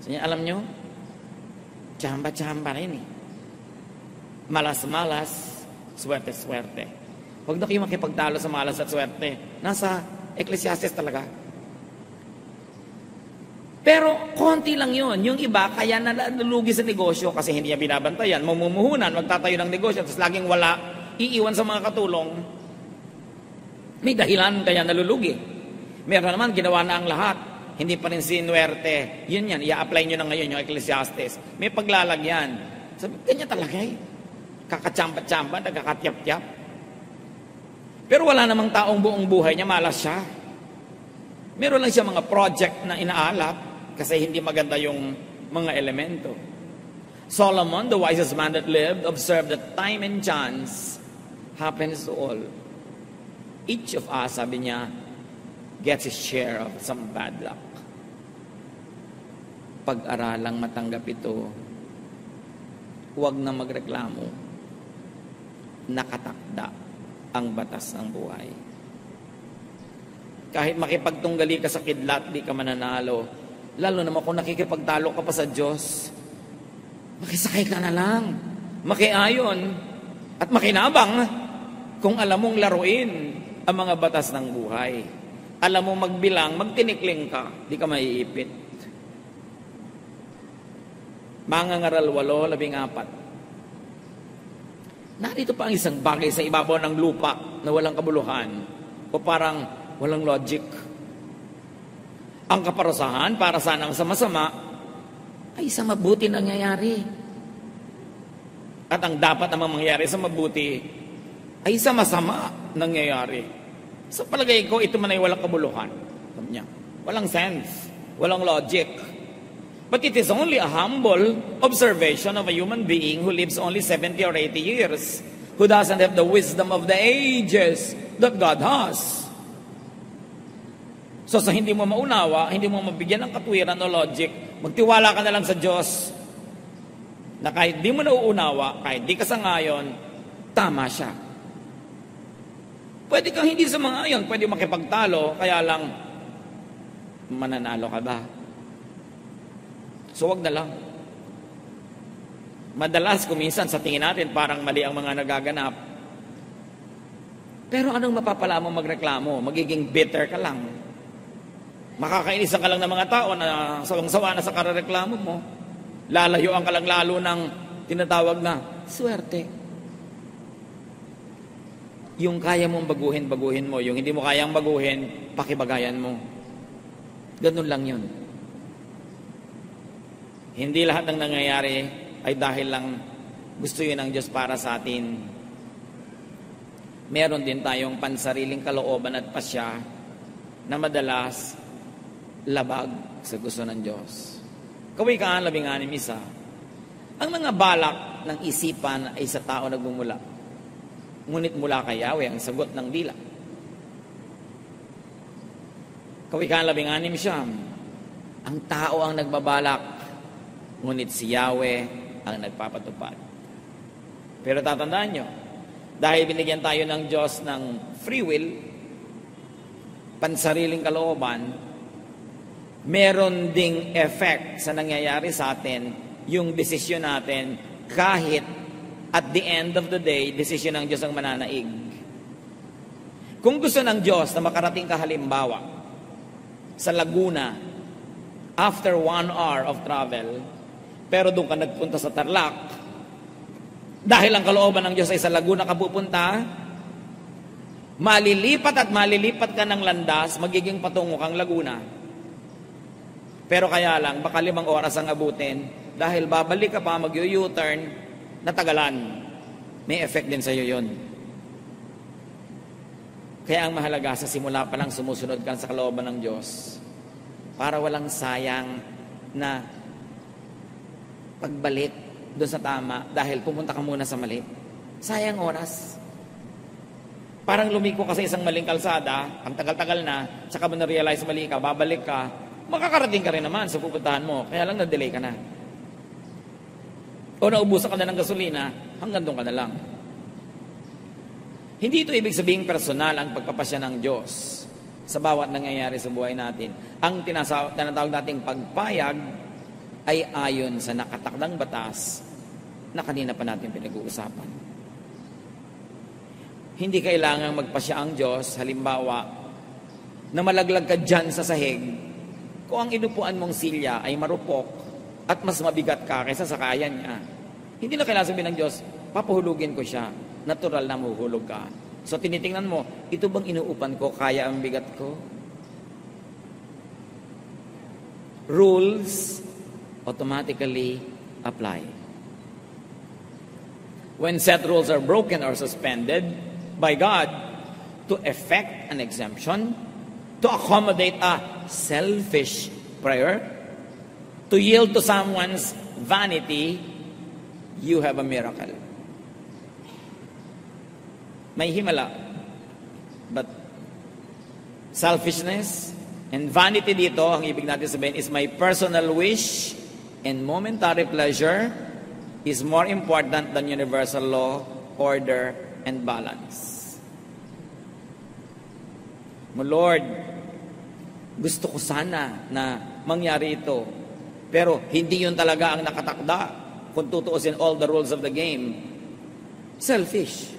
So, niya, alam nyo, tsamba-tsamba rin eh. Malas-malas, swerte-swerte. Huwag na kayo makipagtalo sa malas at swerte. Nasa Ecclesiastes talaga. Pero konti lang yun. Yung iba, kaya nalulugi sa negosyo kasi hindi niya binabantayan. Mamumuhunan, magtatayo ng negosyo, tapos laging wala, iiwan sa mga katulong. May dahilan kaya nalulugi. Meron naman, ginawa na ang lahat. Hindi pa rin sinuwerte. Yun yan, i-apply nyo na ngayon yung Ecclesiastes. May paglalagyan. Sabi, ganyan talaga eh. Kakatsamba-tsamba, nagkakatyap-tyap. Pero wala namang taong buong buhay niya, malas siya. Meron lang siya mga project na inaalap kasi hindi maganda yung mga elemento. Solomon, the wisest man that lived, observed that time and chance happens to all. Each of us, sabi niya, gets his share of some bad luck. Pag-aralang matanggap ito, huwag na magreklamo. Nakatakda ang batas ng buhay. Kahit makipagtunggali ka sa kidlat, di ka mananalo. Lalo naman kung nakikipagtalo ka pa sa Diyos, makisakay ka na lang, makiayon, at makinabang kung alam mong laruin ang mga batas ng buhay. Alam mo magbilang, magtinikling ka, di ka maiipit. Mangangaral walo, labing apat. Narito pa ang isang bagay sa ibabaw ng lupa na walang kabuluhan o parang walang logic. Ang kaparasahan para sanang sama-sama ay sa mabuti nangyayari. At ang dapat namang mangyayari sa mabuti ay sa masama nangyayari. Sa palagay ko, ito man ay walang kabuluhan. Walang sense. Walang logic. But it is only a humble observation of a human being who lives only seventy or eighty years, who doesn't have the wisdom of the ages that God has. So sa hindi mo maunawa, hindi mo mabigyan ng katwiran o logic, magtiwala ka na lang sa Diyos na kahit di mo nauunawa, kahit di ka sangayon, tama siya. Pwede kang hindi sumangayon, pwede makipagtalo, kaya lang mananalo ka ba? So wag na lang. Madalas kuminsan sa tingin natin parang mali ang mga nagaganap. Pero anong mapapala mo magreklamo? Magiging bitter ka lang. Makakainisan ka lang ng mga tao na sawang-sawa na sa karareklamo mo. Lalayuan ka lang lalo ng tinatawag na swerte. Yung kaya mong baguhin, baguhin mo. Yung hindi mo kayang baguhin, pakibagayan mo. Ganun lang yun. Hindi lahat ng nangyayari ay dahil lang gusto yun ng Diyos para sa atin. Meron din tayong pansariling kalooban at pasya na madalas labag sa gusto ng Diyos. Kawikaan labing-anim isa, ang mga balak ng isipan ay sa tao nagmumula. Ngunit mula kay Yahweh ang sagot ng dila. Kawikaan labing-anim siyam, ang tao ang nagbabalak, ngunit si Yahweh ang nagpapatupad. Pero tatandaan nyo, dahil binigyan tayo ng Diyos ng free will, pansariling kalooban, meron ding effect sa nangyayari sa atin yung desisyon natin kahit at the end of the day, desisyon ng Diyos ang mananaig. Kung gusto ng Diyos na makarating ka halimbawa sa Laguna after one hour of travel, pero doon ka nagpunta sa Tarlac. Dahil ang kalooban ng Diyos ay sa Laguna ka pupunta, malilipat at malilipat ka ng landas, magiging patungo kang Laguna. Pero kaya lang, baka limang oras ang abutin, dahil babalik ka pa, mag-u-turn, natagalan. May effect din sa iyo yun. Kaya ang mahalaga sa simula pa lang sumusunod ka sa kalooban ng Diyos, para walang sayang na pagbalik doon sa tama dahil pumunta ka muna sa mali. Sayang oras. Parang lumiko ka sa isang maling kalsada, ang tagal-tagal na, saka mo na-realize mali ka, babalik ka, makakarating ka rin naman sa pupuntahan mo, kaya lang na-delay ka na. O naubusan ka na ng gasolina, hanggang doon ka na lang. Hindi ito ibig sabihin personal ang pagpapasya ng Diyos sa bawat nangyayari sa buhay natin. Ang tinasa- tinatawag nating pagpayag ay ayon sa nakatakdang batas na kanina pa natin pinag-uusapan. Hindi kailangang magpasya ang Diyos, halimbawa, na malaglag ka dyan sa sahig kung ang inupuan mong silya ay marupok at mas mabigat ka kaysa sa kaya niya. Hindi na kailangan sabihin ng Diyos, papuhulugin ko siya, natural na mahuhulog ka. So tinitingnan mo, ito bang inuupan ko, kaya ang bigat ko? Rules automatically apply. When set rules are broken or suspended by God to effect an exemption, to accommodate a selfish prayer, to yield to someone's vanity, you have a miracle. May himala, but selfishness and vanity dito, ang ibig natin sabihin is my personal wish and momentary pleasure is more important than universal law, order, and balance. My Lord, gusto ko sana na mangyari ito. Pero hindi yun talaga ang nakatakda kung tutuusin all the rules of the game. Selfish.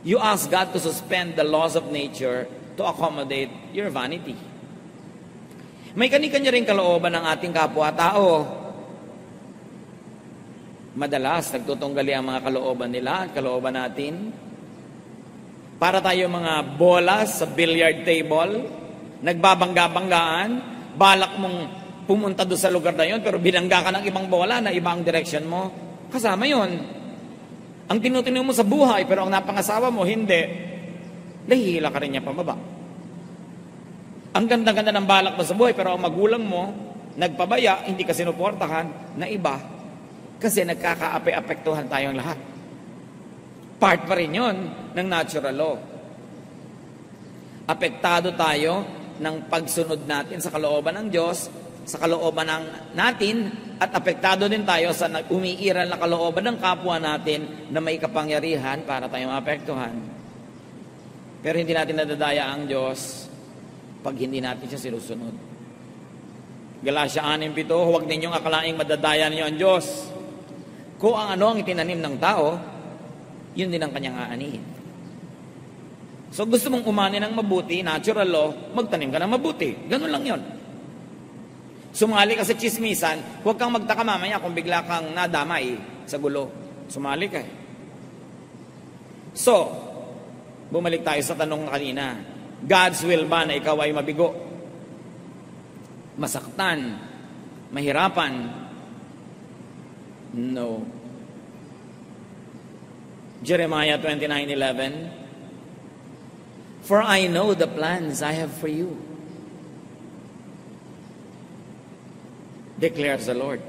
You ask God to suspend the laws of nature to accommodate your vanity. May kanikanya rin kalooban ng ating kapwa-tao Madalas, nagtutunggali ang mga kalooban nila, kalooban natin. Para tayo mga bolas sa billiard table, nagbabangga-banggaan, balak mong pumunta doon sa lugar na yun, pero binangga ka ng ibang bola na ibang direction mo, kasama yun. Ang tinutunoy mo sa buhay, pero ang napangasawa mo, hindi. Nahihila ka rin niya pababa. Ang ganda-ganda ng balak mo sa buhay, pero ang magulang mo, nagpabaya, hindi ka sinuportahan na iba. Kasi nagkakaape-apektuhan tayong lahat. Part pa rin yun ng natural law. Apektado tayo ng pagsunod natin sa kalooban ng Diyos, sa kalooban ng natin, at apektado din tayo sa umiiral na kalooban ng kapwa natin na may kapangyarihan para tayong apektuhan. Pero hindi natin nadadaya ang Diyos pag hindi natin siya sinusunod. Galatians six seven, huwag ninyong akalaing madadaya ninyo ang Diyos. Kung ang ano ang itinanim ng tao, yun din ang kanyang aanihin. So gusto mong umani ng mabuti, natural law, magtanim ka ng mabuti. Ganun lang yun. Sumali ka sa chismisan, huwag kang magtaka mamaya kung bigla kang nadamay sa gulo. Sumali ka. So, bumalik tayo sa tanong kanina. God's will ba na ikaw ay mabigo? Masaktan, mahirapan? No. Jeremiah twenty-nine eleven, for I know the plans I have for you, declares the Lord.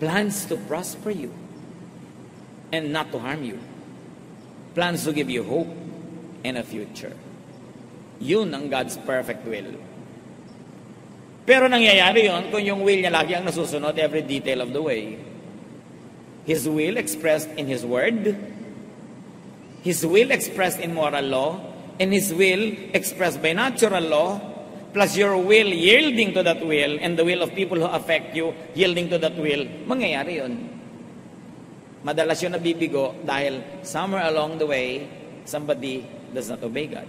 Plans to prosper you and not to harm you. Plans to give you hope and a future. Yun ang God's perfect will. Pero nangyayari yon kung yung will niya lagi ang nasusunod every detail of the way. His will expressed in His Word, His will expressed in moral law, and His will expressed by natural law, plus your will yielding to that will, and the will of people who affect you yielding to that will, mangyayari yon. Madalas yun nabibigo dahil somewhere along the way, somebody does not obey God.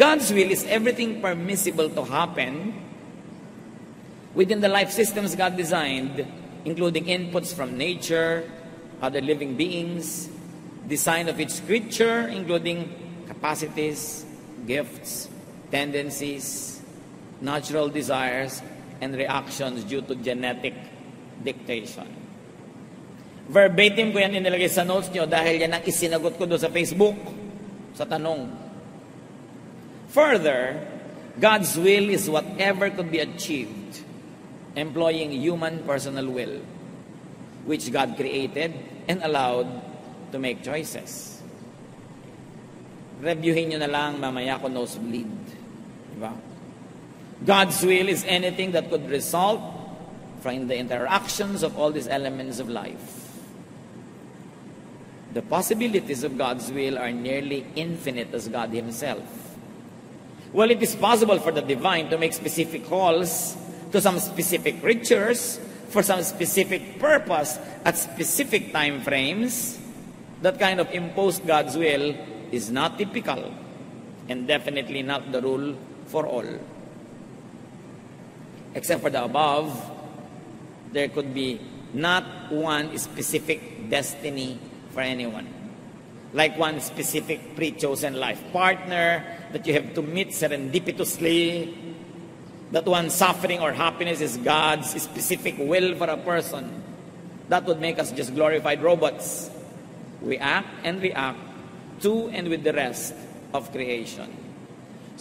God's will is everything permissible to happen within the life systems God designed, including inputs from nature, other living beings, design of each creature, including capacities, gifts, tendencies, natural desires, and reactions due to genetic dictation. Verbatim ko yan inilagay sa notes nyo dahil yan ang isinagot ko doon sa Facebook, sa tanong. Further, God's will is whatever could be achieved employing human personal will, which God created and allowed to make choices. Reviewin nyo na lang mamaya ko nosebleed. Diba? God's will is anything that could result from the interactions of all these elements of life. The possibilities of God's will are nearly infinite as God Himself. While it is possible for the divine to make specific calls to some specific creatures, for some specific purpose, at specific time frames, that kind of imposed God's will is not typical and definitely not the rule for all. Except for the above, there could be not one specific destiny for anyone. Like one specific pre-chosen life partner that you have to meet serendipitously, that one suffering or happiness is God's specific will for a person. That would make us just glorified robots. We act and react to and with the rest of creation.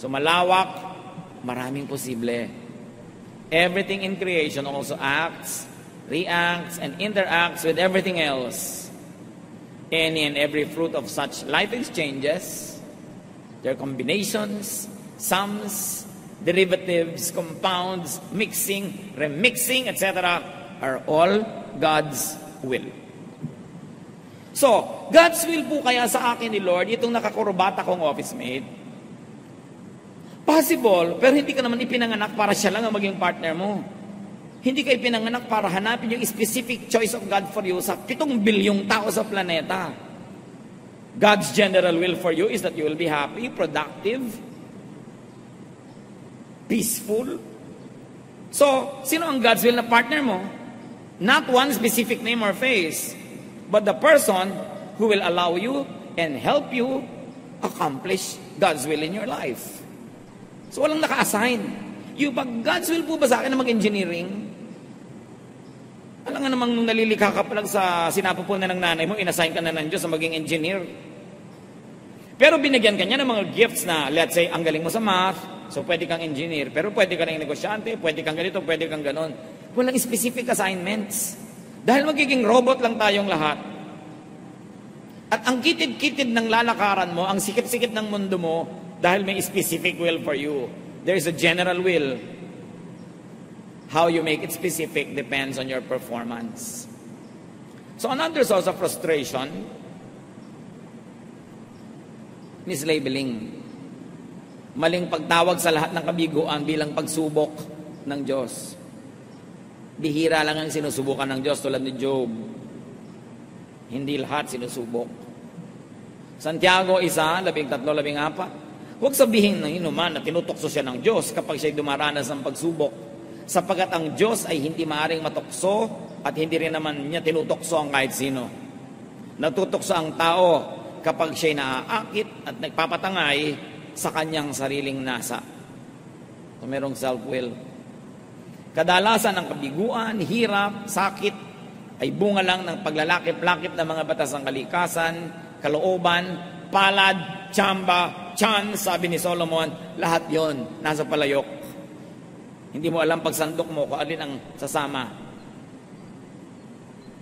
So malawak, maraming posible. Everything in creation also acts, reacts, and interacts with everything else. Any and every fruit of such life exchanges, their combinations, sums, derivatives, compounds, mixing, remixing, et cetera are all God's will. So, God's will po kaya sa akin ni Lord, itong nakakurubata kong office mate? Possible, pero hindi ka naman ipinanganak para siya lang ang maging partner mo. Hindi ka ipinanganak para hanapin yung specific choice of God for you sa pitong bilyong tao sa planeta. God's general will for you is that you will be happy, productive, peaceful. So, sino ang God's will na partner mo? Not one specific name or face, but the person who will allow you and help you accomplish God's will in your life. So walang naka-assign. Yung pag God's will po ba sa akin na mag-engineering? Alam nga namang nung nalilikha ka palang sa sinapo po na ng nanay mo, inassign ka na ng Diyos na maging engineer. Pero binigyan ka niya ng mga gifts na, let's say, ang galing mo sa math, so pwede kang engineer, pero pwede ka na yung negosyante, pwede kang ganito, pwede kang ganon. Walang specific assignments. Dahil magiging robot lang tayong lahat. At ang kitid-kitid ng lalakaran mo, ang sikip-sikip ng mundo mo, dahil may specific will for you. There's a general will. How you make it specific depends on your performance. So another source of frustration, mislabeling. Maling pagtawag sa lahat ng kabiguan bilang pagsubok ng Diyos. Bihira lang ang sinusubukan ng Diyos tulad ni Job. Hindi lahat sinusubok. Santiago isa, labing tatlo, labing apat. Huwag sabihin ng inuman na tinutokso siya ng Diyos kapag siya'y dumaranas ng pagsubok. Sapagat ang Diyos ay hindi maaring matukso at hindi rin naman niya tinutokso ang kahit sino. Natutokso ang tao kapag siya'y naaakit at nagpapatangay sa kanyang sariling nasa. So, merong self-will. Kadalasan ang kabiguan, hirap, sakit ay bunga lang ng paglalakip-lakip ng mga batas ng kalikasan, kalooban, palad, tsamba, tiyan, sabi ni Solomon, lahat yon nasa palayok. Hindi mo alam pag sandok mo kung alin ang sasama.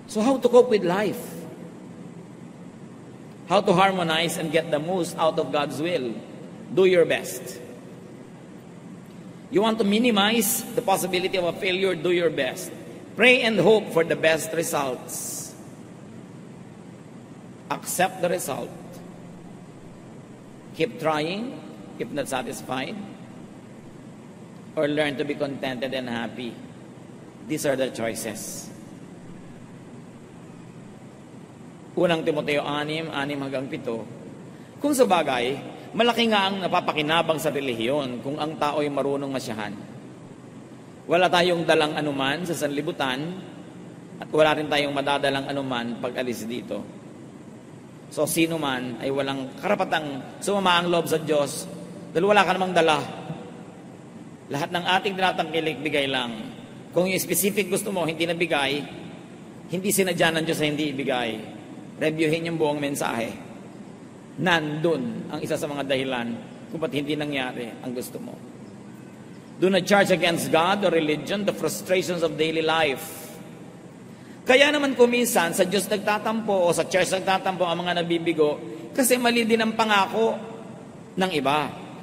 So how to cope with life? How to harmonize and get the most out of God's will? Do your best. You want to minimize the possibility of a failure, do your best. Pray and hope for the best results. Accept the result. Keep trying, if not satisfied, or learn to be contented and happy. These are the choices. Unang Timoteo anim, anim hanggang pito. Kung sa bagay, malaki nga ang napapakinabang sa relihiyon kung ang tao ay marunong masyahan. Wala tayong dalang anuman sa sanlibutan at wala rin tayong madadalang anuman pag alis dito. So sino man ay walang karapatang sumama ang loob sa Diyos dahil wala ka namang dala. Lahat ng ating tinatangkilik bigay lang. Kung yung specific gusto mo hindi nabigay, hindi sinadya ng Diyos na hindi ibigay. Reviewin yung buong mensahe. Nandun ang isa sa mga dahilan kung ba't hindi nangyari ang gusto mo. Do not charge against God or religion the frustrations of daily life. Kaya naman kuminsan sa Diyos nagtatampo o sa church nagtatampo ang mga nabibigo kasi mali din ang pangako ng iba.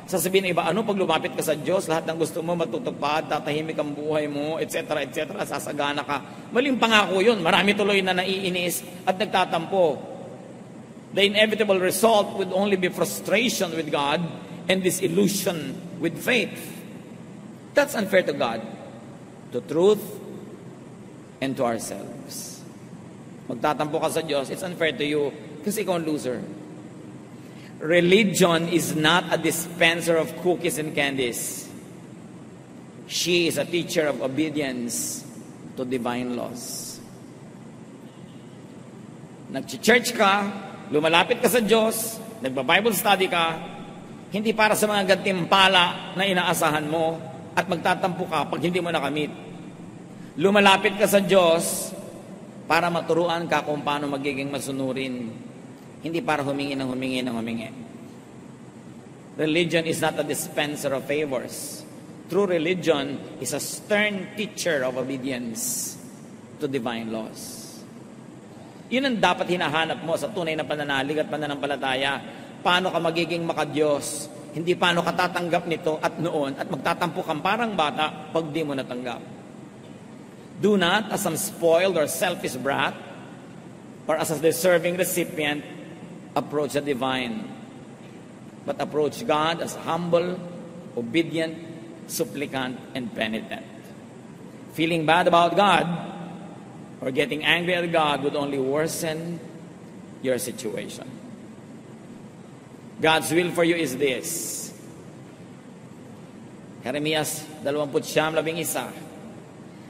Sasabihin ng iba, ano pag lumapit ka sa Diyos, lahat ng gusto mo matutupad, tatahimik ang buhay mo, et cetera, et cetera, sasagana ka. Maling pangako yun. Marami tuloy na naiinis at nagtatampo. The inevitable result would only be frustration with God and disillusion with faith. That's unfair to God, to truth, and to ourselves. Magtatampo ka sa Diyos, it's unfair to you kasi ikaw ang loser. Religion is not a dispenser of cookies and candies. She is a teacher of obedience to divine laws. Nag-church ka, lumalapit ka sa Diyos, nagpa-Bible study ka, hindi para sa mga gantimpala na inaasahan mo at magtatampo ka pag hindi mo nakamit. Lumalapit ka sa Diyos para maturuan ka kung paano magiging masunurin, hindi para humingi ng humingi ng humingi. Religion is not a dispenser of favors. True religion is a stern teacher of obedience to divine laws. Yun ang dapat hinahanap mo sa tunay na pananalig at pananampalataya. Paano ka magiging makadiyos? Hindi paano ka tatanggap nito at noon at magtatampo kang parang bata pag di mo natanggap. Do not, as some spoiled or selfish brat, or as a deserving recipient, approach the divine. But approach God as humble, obedient, supplicant, and penitent. Feeling bad about God, or getting angry at God would only worsen your situation. God's will for you is this. Jeremiah twenty-nine, eleven.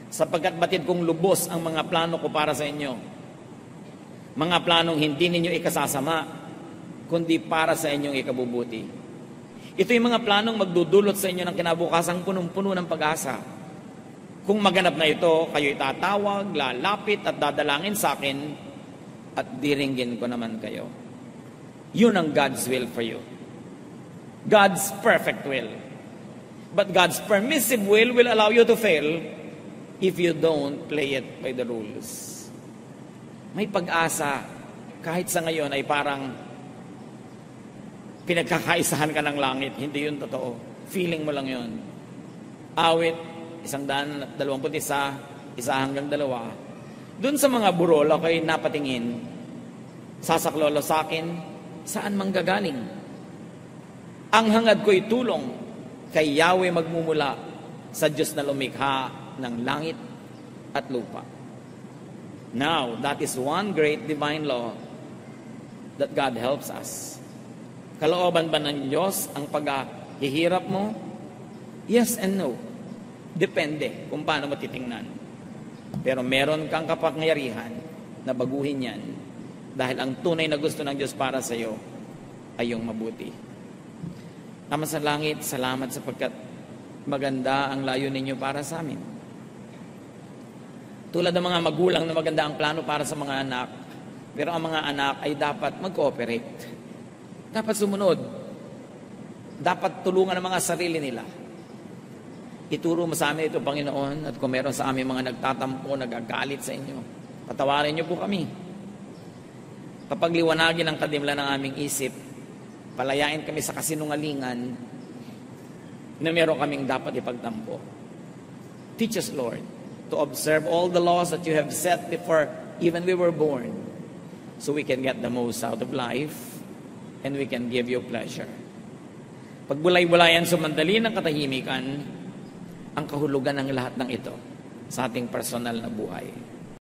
sapagkat batid kong lubos ang mga plano ko para sa inyo. Mga planong hindi ninyo ikasasama, kundi para sa inyong ikabubuti. Ito yung mga planong magdudulot sa inyo ng kinabukasang punong-puno ng pag-asa. Kung maganap na ito, kayo itatawag, lalapit at dadalangin sa akin at diringgin ko naman kayo. Yun ang God's will for you. God's perfect will. But God's permissive will will allow you to fail if you don't play it by the rules. May pag-asa, kahit sa ngayon ay parang pinagkakaisahan ka ng langit. Hindi yun totoo. Feeling mo lang yun. Awit, isang daan at dalawamput isa, isa hanggang dalawa. Doon sa mga burol, ako'y napatingin, sasaklolo sa akin, saan manggagaling? Ang hangad ko'y tulong, kay Yahweh magmumula sa Diyos na lumikha ng langit at lupa. Now, that is one great divine law that God helps us. Kalooban ba ng Diyos ang paghihirap mo? Yes and no. Depende kung paano mo titingnan. Pero meron kang kapangyarihan na baguhin yan dahil ang tunay na gusto ng Diyos para sa iyo ay yung mabuti. Ama sa langit, salamat sapagkat maganda ang layo ninyo para sa amin. Tulad ng mga magulang na maganda ang plano para sa mga anak, pero ang mga anak ay dapat mag-cooperate. Dapat sumunod. Dapat tulungan ang mga sarili nila. Ituro mo sa amin ito, Panginoon, at kung meron sa amin mga nagtatampo, nagagalit sa inyo, patawarin niyo po kami. Papagliwanagin ang kadimla ng aming isip, palayain kami sa kasinungalingan na meron kaming dapat ipagtampo. Teach us, Lord, to observe all the laws that you have set before even we were born, so we can get the most out of life and we can give you pleasure. Pagbulay-bulayan sumandali ng katahimikan ang kahulugan ng lahat ng ito sa ating personal na buhay.